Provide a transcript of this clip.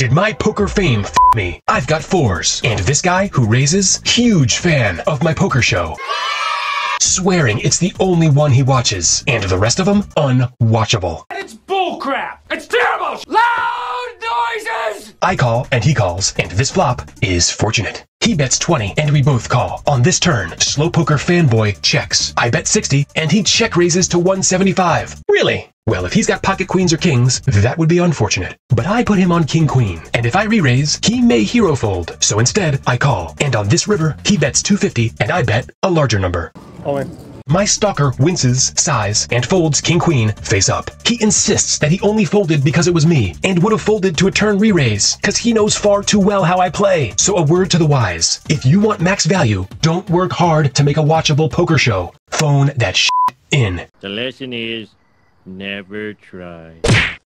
Did my poker fame f me? I've got fours. And this guy who raises? Huge fan of my poker show. Swearing it's the only one he watches. And the rest of them? Unwatchable. It's bullcrap! It's terrible! Loud noises! I call and he calls. And this flop is fortunate. He bets 20 and we both call. On this turn, Slow Poker fanboy checks. I bet 60 and he check raises to 175. Really? Well, if he's got pocket queens or kings, that would be unfortunate. But I put him on king queen, and if I re-raise, he may hero fold. So instead, I call. And on this river, he bets 250 and I bet a larger number. All in. My stalker winces, sighs, and folds king queen face up. He insists that he only folded because it was me, and would have folded to a turn re-raise, because he knows far too well how I play. So a word to the wise. If you want max value, don't work hard to make a watchable poker show. Phone that shit in. The lesson is never try.